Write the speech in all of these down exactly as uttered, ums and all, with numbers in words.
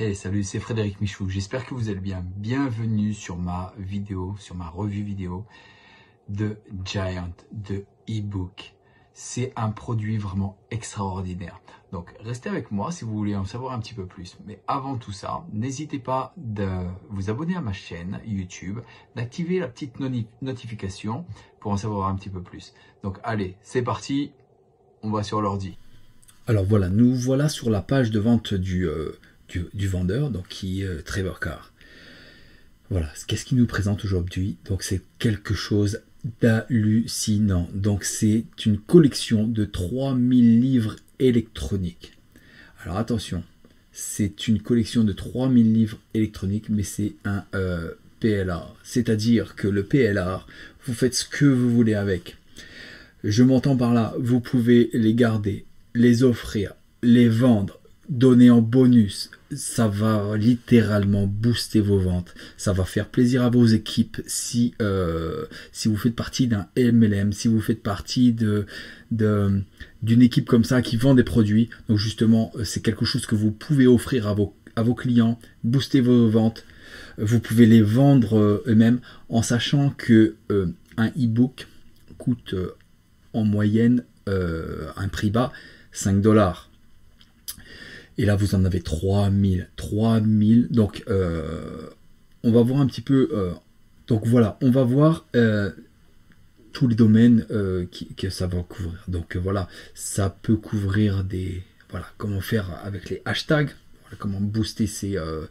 Hey, salut, c'est Frédéric Michoux, j'espère que vous allez bien. Bienvenue sur ma vidéo, sur ma revue vidéo de Giant, de e-book. C'est un produit vraiment extraordinaire. Donc, restez avec moi si vous voulez en savoir un petit peu plus. Mais avant tout ça, n'hésitez pas de vous abonner à ma chaîne YouTube, d'activer la petite notification pour en savoir un petit peu plus. Donc, allez, c'est parti, on va sur l'ordi. Alors voilà, nous voilà sur la page de vente du, euh, du, du vendeur, donc qui est euh, Trevor Carr. Voilà, qu'est-ce qu'il nous présente aujourd'hui? Donc, c'est quelque chose d'hallucinant. Donc c'est une collection de trois mille livres électroniques. Alors attention, c'est une collection de trois mille livres électroniques, mais c'est un euh, P L R. C'est-à-dire que le P L R, vous faites ce que vous voulez avec. Je m'entends par là, vous pouvez les garder, les offrir, les vendre, donner en bonus. Ça va littéralement booster vos ventes. Ça va faire plaisir à vos équipes si, euh, si vous faites partie d'un M L M, si vous faites partie de, de, d'une équipe comme ça qui vend des produits. Donc justement, c'est quelque chose que vous pouvez offrir à vos, à vos clients, booster vos ventes. Vous pouvez les vendre eux-mêmes en sachant que euh, un e-book coûte euh, en moyenne euh, un prix bas, cinq dollars. Et là, vous en avez trois mille. trois mille. Donc, euh, on va voir un petit peu. Euh, donc, voilà, on va voir euh, tous les domaines euh, qui, que ça va couvrir. Donc, euh, voilà, ça peut couvrir des. Voilà, comment faire avec les hashtags. Voilà, comment booster ses, euh,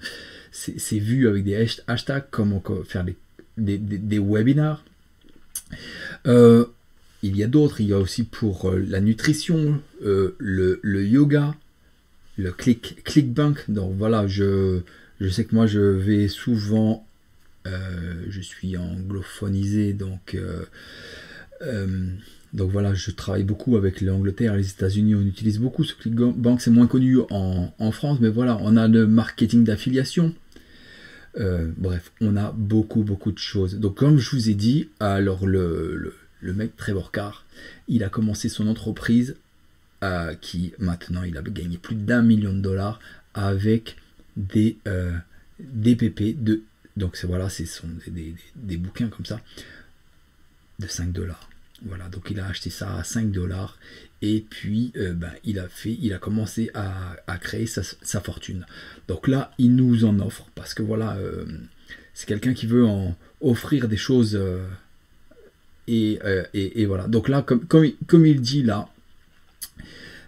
ses, ses vues avec des hashtags. Comment faire des, des, des, des webinars. Euh, il y a d'autres. Il y a aussi pour euh, la nutrition, euh, le, le yoga. Le click, Clickbank, donc voilà, je, je sais que moi je vais souvent, euh, je suis anglophonisé, donc, euh, euh, donc voilà, je travaille beaucoup avec l'Angleterre, les États-Unis, on utilise beaucoup ce Clickbank, c'est moins connu en, en France, mais voilà, on a le marketing d'affiliation, euh, bref, on a beaucoup, beaucoup de choses. Donc comme je vous ai dit, alors le, le, le mec Trevor Carr, il a commencé son entreprise, Euh, qui maintenant il a gagné plus d'un million de dollars avec des euh, D P P de, donc c'est voilà, ce sont des, des, des bouquins comme ça de cinq dollars. Voilà, donc il a acheté ça à cinq dollars et puis euh, ben, il a fait il a commencé à, à créer sa, sa fortune. Donc là il nous en offre parce que voilà, euh, c'est quelqu'un qui veut en offrir des choses euh, et, euh, et, et voilà, donc là comme, comme, comme il dit là,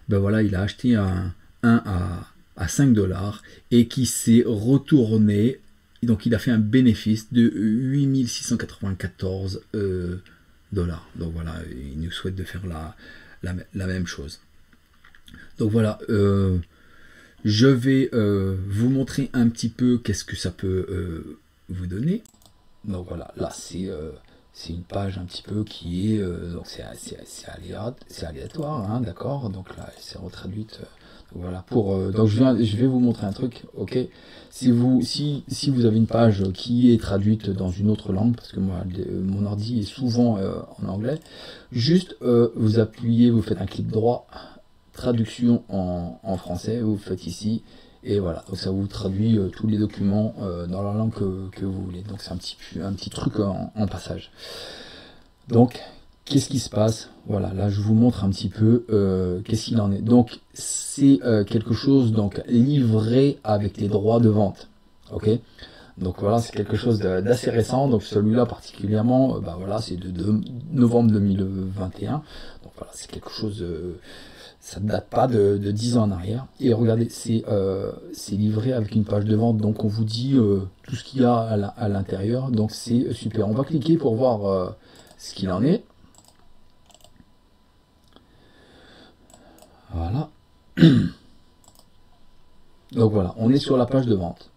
ben voilà, il a acheté un, un à, à cinq dollars et qui s'est retourné. Donc, il a fait un bénéfice de huit mille six cent quatre-vingt-quatorze euh, dollars. Donc, voilà, il nous souhaite de faire la, la, la même chose. Donc, voilà, euh, je vais euh, vous montrer un petit peu qu'est-ce que ça peut euh, vous donner. Donc, voilà, là, c'est... Euh C'est une page un petit peu qui est, euh, donc c'est aléatoire, hein, d'accord. Donc là, elle s'est retraduite. Euh, donc voilà. Pour, euh, donc je, viens, je vais vous montrer un truc, ok. Si vous, si, si vous avez une page qui est traduite dans une autre langue, parce que moi, euh, mon ordi est souvent euh, en anglais, juste euh, vous appuyez, vous faites un clic droit, traduction en, en français, vous faites ici. Et voilà, donc ça vous traduit euh, tous les documents euh, dans la langue que, que vous voulez. Donc c'est un petit, un petit truc en, en passage. Donc, qu'est-ce qui se passe? Voilà, là je vous montre un petit peu euh, qu'est-ce qu'il en est. Donc c'est euh, quelque chose donc livré avec les droits de vente. Ok. Donc voilà, c'est quelque chose d'assez récent. Donc celui-là particulièrement, euh, bah voilà, c'est de, de novembre deux mille vingt et un. Donc voilà, c'est quelque chose... Euh, ça ne date pas de, de dix ans en arrière. Et regardez, c'est euh, livré avec une page de vente. Donc on vous dit euh, tout ce qu'il y a à l'intérieur. Donc c'est super. On va cliquer pour voir euh, ce qu'il en est. Voilà. Donc voilà, on est sur la page de vente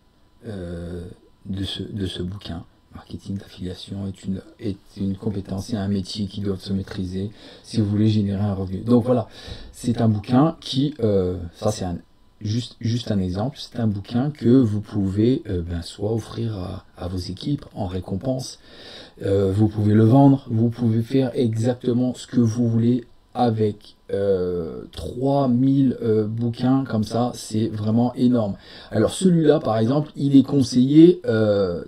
euh, de, ce, de ce bouquin. Marketing d'affiliation est une, est une compétence et un métier qui doit se maîtriser si vous voulez générer un revenu. Donc voilà, c'est un bouquin qui, euh, ça c'est un, juste, juste un exemple, c'est un bouquin que vous pouvez euh, ben, soit offrir à, à vos équipes en récompense, euh, vous pouvez le vendre, vous pouvez faire exactement ce que vous voulez avec euh, trois mille euh, bouquins comme ça, c'est vraiment énorme. Alors celui-là par exemple, il est conseillé euh,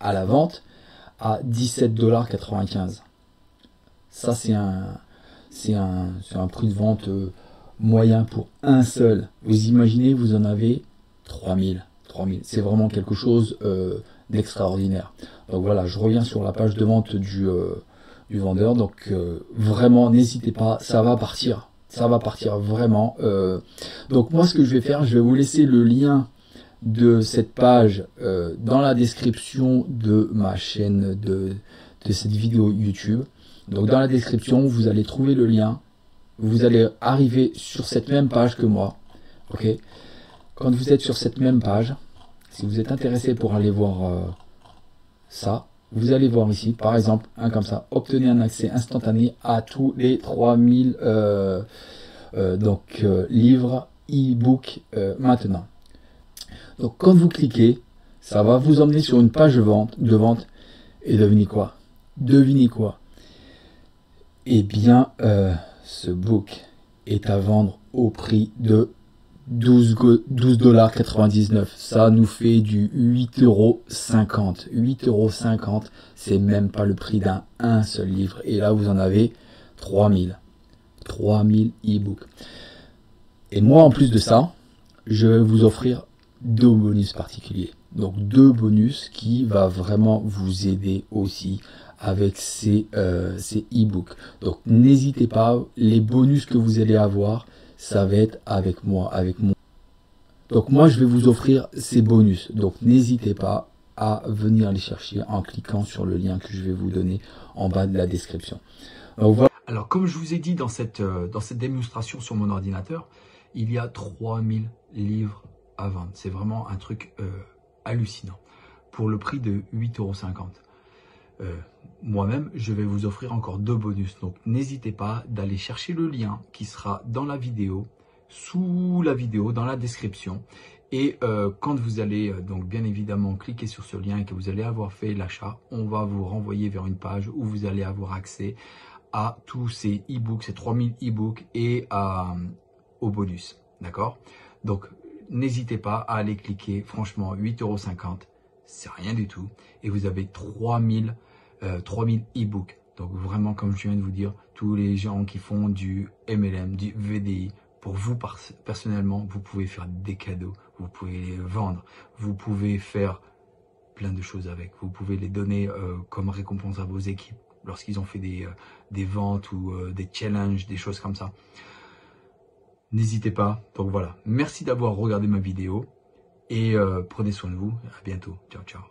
à la vente à dix-sept dollars quatre-vingt-quinze. Ça c'est un, c'est un, c'est un prix de vente euh, moyen pour un seul. Vous imaginez, vous en avez trois mille. C'est vraiment quelque chose euh, d'extraordinaire. Donc voilà, je reviens sur la page de vente du, euh, du vendeur. Donc euh, vraiment, n'hésitez pas, ça va partir. Ça va partir vraiment. Euh, donc moi, ce que je vais faire, je vais vous laisser le lien de cette page euh, dans la description de ma chaîne, de, de cette vidéo YouTube. Donc dans la description, vous allez trouver le lien. Vous allez arriver sur cette même page que moi. Ok. Quand vous êtes sur cette même page, si vous êtes intéressé pour aller voir euh, ça, vous allez voir ici, par exemple, un comme ça, obtenez un accès instantané à tous les trois mille euh, euh, donc, euh, livres, e-book euh, maintenant. Donc quand vous cliquez, ça va vous emmener sur une page de vente, de vente et devinez quoi? Devinez quoi? Eh bien, euh, ce book est à vendre au prix de douze dollars quatre-vingt-dix-neuf. Ça nous fait du huit euros cinquante. huit euros cinquante, c'est même pas le prix d'un un seul livre. Et là, vous en avez trois mille. trois mille e-books. Et moi, en plus de ça, je vais vous offrir deux bonus particuliers. Donc, deux bonus qui va vraiment vous aider aussi avec ces, euh, ces e-books. Donc, n'hésitez pas, les bonus que vous allez avoir, ça va être avec moi, avec moi. Donc moi, je vais vous offrir ces bonus. Donc n'hésitez pas à venir les chercher en cliquant sur le lien que je vais vous donner en bas de la description. Alors, voilà. Alors comme je vous ai dit dans cette, dans cette démonstration sur mon ordinateur, il y a trois mille livres à vendre. C'est vraiment un truc euh, hallucinant. Pour le prix de huit euros cinquante. Euh, moi-même, je vais vous offrir encore deux bonus. Donc, n'hésitez pas d'aller chercher le lien qui sera dans la vidéo, sous la vidéo, dans la description. Et euh, quand vous allez, donc bien évidemment, cliquer sur ce lien et que vous allez avoir fait l'achat, on va vous renvoyer vers une page où vous allez avoir accès à tous ces e-books, ces trois mille e-books et à, au bonus. D'accord? Donc, n'hésitez pas à aller cliquer. Franchement, huit euros cinquante. C'est rien du tout. Et vous avez trois mille euh, trois mille e-books. Donc vraiment, comme je viens de vous dire, tous les gens qui font du M L M, du V D I, pour vous personnellement, vous pouvez faire des cadeaux, vous pouvez les vendre, vous pouvez faire plein de choses avec. Vous pouvez les donner euh, comme récompense à vos équipes lorsqu'ils ont fait des, euh, des ventes ou euh, des challenges, des choses comme ça. N'hésitez pas. Donc voilà, merci d'avoir regardé ma vidéo. Et euh, prenez soin de vous, à bientôt, ciao ciao.